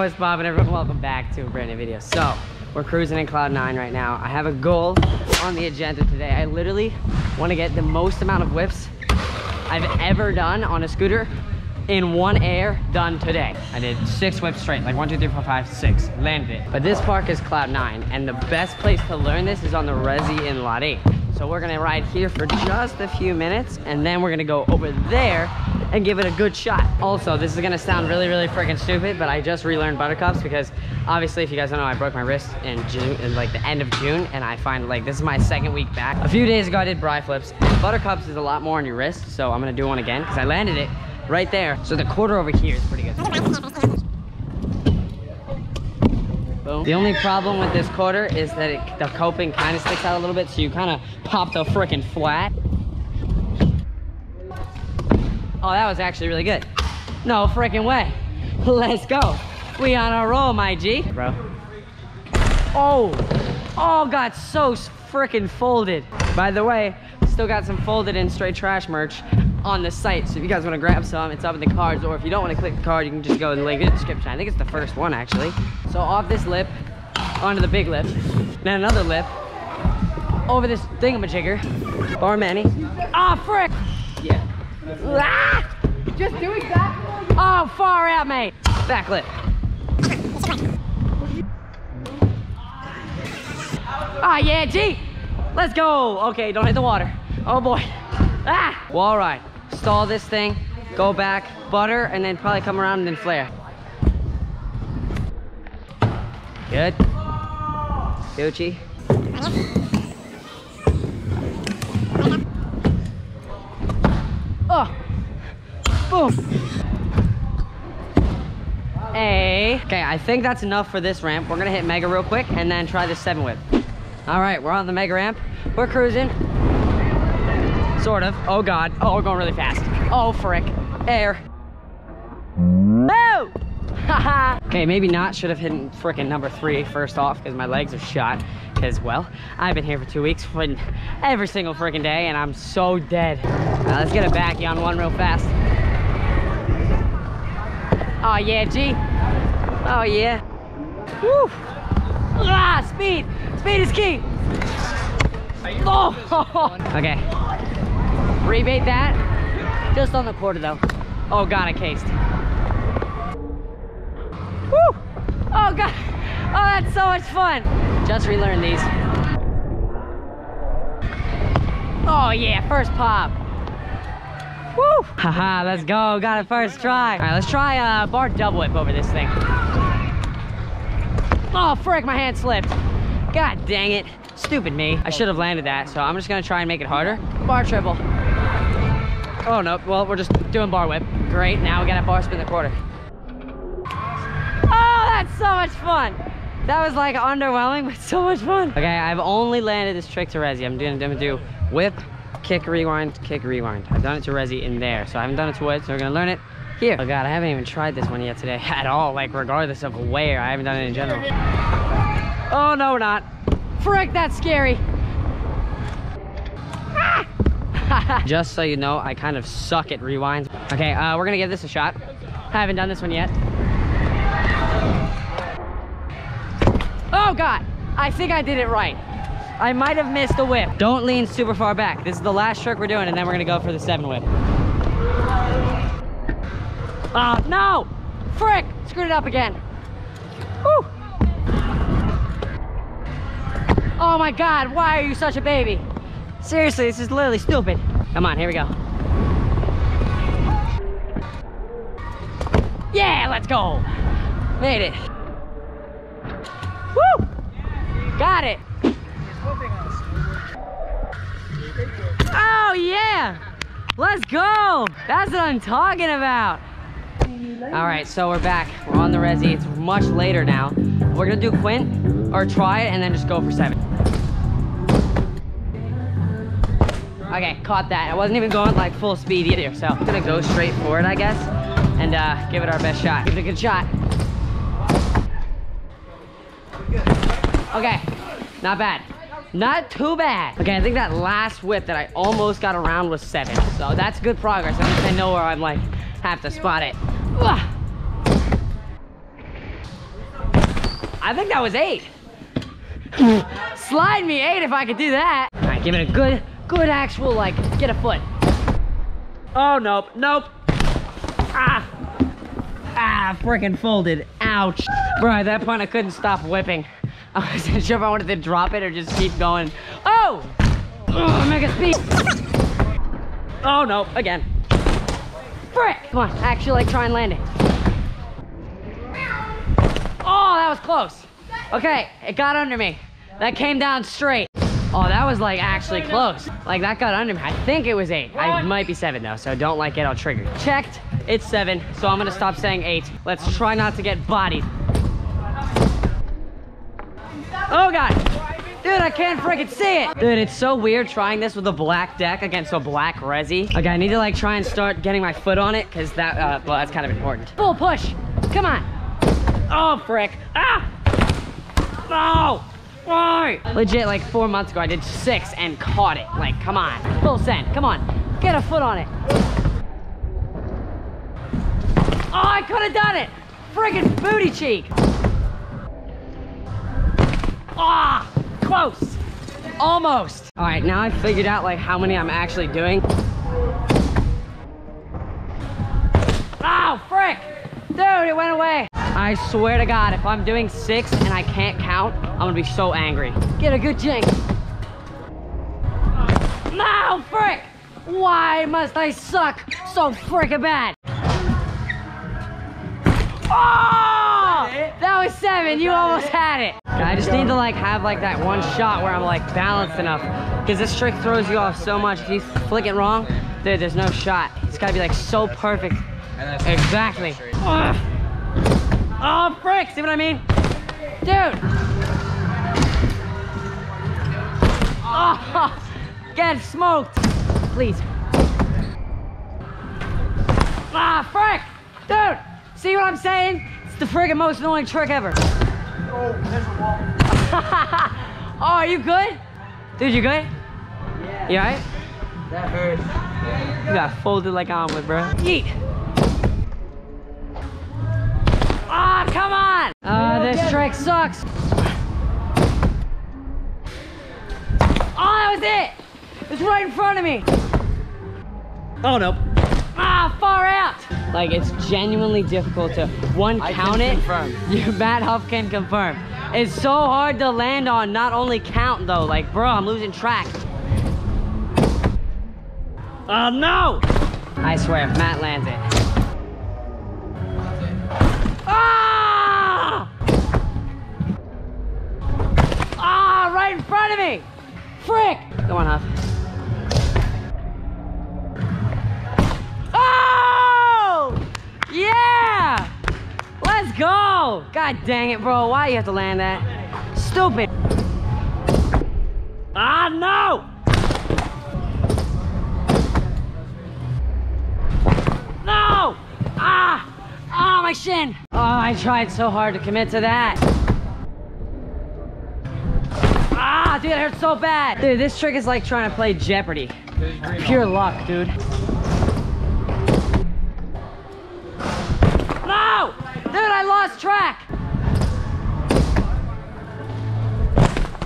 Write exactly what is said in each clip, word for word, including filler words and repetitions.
know, it's Bob and everyone. Welcome back to a brand new video. So we're cruising in Cloud nine right now. I have a goal on the agenda today. I literally want to get the most amount of whips I've ever done on a scooter in one air done today. I did six whips straight, like one, two, three, four, five, six, landed it. But this park is Cloud nine, and the best place to learn this is on the Resi in Lot eight. So we're gonna ride here for just a few minutes, and then we're gonna go over there and give it a good shot. Also, this is gonna sound really, really freaking stupid, but I just relearned buttercups because obviously, if you guys don't know, I broke my wrist in June, in like the end of June, and I find like this is my second week back. A few days ago, I did bri flips. Buttercups is a lot more on your wrist, so I'm gonna do one again because I landed it right there. So the quarter over here is pretty good. Boom. The only problem with this quarter is that it, the coping kind of sticks out a little bit, so you kind of pop the freaking flat. Oh, that was actually really good. No freaking way. Let's go. We on a roll, my G. Bro. Oh, oh, got so freaking folded. By the way, still got some folded in straight trash merch on the site. So if you guys want to grab some, it's up in the cards. Or if you don't want to click the card, you can just go and link it in the description. I think it's the first one, actually. So off this lip, onto the big lip. Then another lip. Over this thingamajigger. Bar Manny. Ah, oh, frick. Yeah. Ah! Just doing that. Oh, far out, mate. Backlit. Ah, oh, yeah, G. Let's go. Okay, don't hit the water. Oh boy. Ah! Well, all right. Stall this thing. Go back, butter, and then probably come around and then flare. Good. Gucci. Oh, boom. Hey. Okay, I think that's enough for this ramp. We're gonna hit mega real quick and then try this seven whip. All right, we're on the mega ramp. We're cruising, sort of. Oh God, oh, we're going really fast. Oh, frick, air. Oh, haha. Okay, maybe not, should have hit frickin' number three first off because my legs are shot. As well, I've been here for two weeks every single freaking day, and I'm so dead. Now, let's get a backy on one real fast. Oh yeah, G. Oh yeah. Woo. Ah, speed. Speed is key. Oh. Okay. Rebate that. Just on the quarter though. Oh God, I cased. Woo. Oh God. Oh, that's so much fun. Just relearn these. Oh yeah, first pop. Woo! Haha, let's go. Got it first try. All right, let's try a uh, bar double whip over this thing. Oh frick, my hand slipped. God dang it. Stupid me. I should have landed that, so I'm just gonna try and make it harder. Bar triple. Oh no, well, we're just doing bar whip. Great, now we got a bar spin the quarter. Oh, that's so much fun. That was like underwhelming, but so much fun. Okay, I've only landed this trick to Resi. I'm doing to do whip, kick, rewind, kick, rewind. I've done it to Resi in there, so I haven't done it to Wood, so we're gonna learn it here. Oh God, I haven't even tried this one yet today at all, like regardless of where. I haven't done it in general. Oh no, we're not. Frick, that's scary. Ah! Just so you know, I kind of suck at rewinds. Okay, uh, we're gonna give this a shot. I haven't done this one yet. Oh God, I think I did it right. I might have missed a whip. Don't lean super far back. This is the last trick we're doing, and then we're gonna go for the seven whip. Oh no, frick, screwed it up again. Woo. Oh my God, why are you such a baby? Seriously, this is literally stupid. Come on, here we go. Yeah, let's go. Made it. Woo! Got it. Oh yeah! Let's go! That's what I'm talking about. All right, so we're back. We're on the Resi. It's much later now. We're gonna do quint or try it and then just go for seven. Okay, caught that. I wasn't even going like full speed either, so I'm gonna go straight for it, I guess, and uh, give it our best shot. Give it a good shot. Okay, not bad. Not too bad. Okay, I think that last whip that I almost got around was seven. So that's good progress. At least I know where I'm like, have to spot it. Ugh. I think that was eight. Slide me eight if I could do that. All right, give it a good, good actual, like, get a foot. Oh, nope, nope. Ah, ah, freaking folded, ouch. Bro, at that point I couldn't stop whipping. I wasn't sure if I wanted to drop it or just keep going. Oh! Oh, mega speed. Oh, no, again. Frick! Come on, actually, like, try and land it. Oh, that was close. Okay, it got under me. That came down straight. Oh, that was like actually close. Like that got under me. I think it was eight. I might be seven though, so don't like get all triggered. Checked, it's seven, so I'm gonna stop saying eight. Let's try not to get bodied. Oh God. Dude, I can't freaking see it. Dude, it's so weird trying this with a black deck against a black resi. Okay, I need to like try and start getting my foot on it because that, uh, well, that's kind of important. Full push, come on. Oh, frick, ah! No! Why? Legit, like four months ago, I did six and caught it. Like, come on. Full send. Come on. Get a foot on it. Oh, I could have done it. Friggin' booty cheek. Ah, oh, close. Almost. All right, now I figured out like how many I'm actually doing. Oh, frick. Dude, it went away. I swear to God, if I'm doing six and I can't count, I'm gonna be so angry. Get a good jinx. No, frick! Why must I suck so frickin' bad? Oh! That was seven, you almost had it. I just need to like have like that one shot where I'm like balanced enough. Cause this trick throws you off so much. If you flick it wrong, dude, there's no shot. It's gotta be like so perfect. Exactly. Ugh. Oh, frick, see what I mean? Dude. Oh, get smoked, please. Ah, frick, dude. See what I'm saying? It's the friggin' most annoying trick ever. Oh, there's a wall. Oh, are you good? Dude, you good? Yeah. You all right? That hurts. Yeah, you got folded like an omelet, bro. Yeet. Ah, oh, come on! Uh, this trick sucks. Oh, that was it! It's right in front of me. Oh, no. Ah, far out! Like, it's genuinely difficult to, one, count it. I can confirm. Matt Huff can confirm. It's so hard to land on, not only count, though. Like, bro, I'm losing track. Oh, no! I swear, if Matt lands it. Right in front of me! Frick! Go on, Huff. Oh! Yeah! Let's go! God dang it, bro. Why do you have to land that? Stupid. Ah, no! No! Ah! Ah, my shin! Oh, I tried so hard to commit to that. Ah, dude, it hurts so bad. Dude, this trick is like trying to play Jeopardy. Pure luck, dude. No! Dude, I lost track.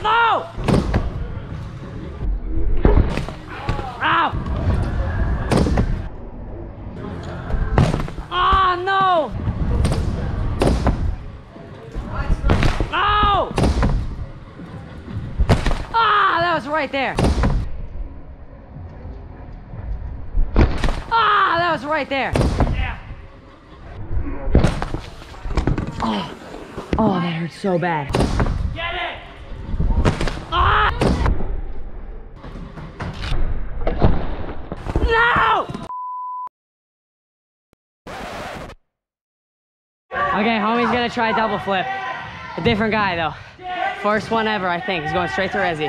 No! Ow! Ah, no! Right there. Ah, that was right there. Yeah. Oh, oh, that hurt so bad. Get it. Ah! No! Okay, homie's gonna try a double flip. A different guy though. First one ever, I think. He's going straight to Resi.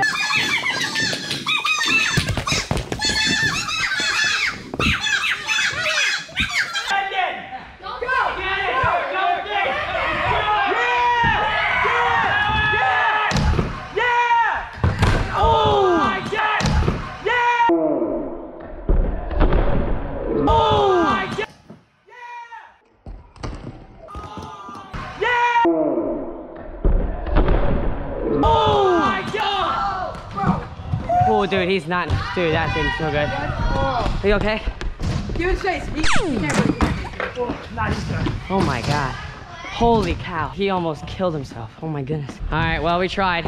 Oh, dude, he's not. Dude, that thing's so good. Are you okay? Give it space. Oh my god. Holy cow. He almost killed himself. Oh my goodness. All right, well, we tried.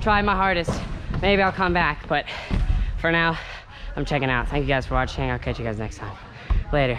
Tried my hardest. Maybe I'll come back, but for now, I'm checking out. Thank you guys for watching. I'll catch you guys next time. Later.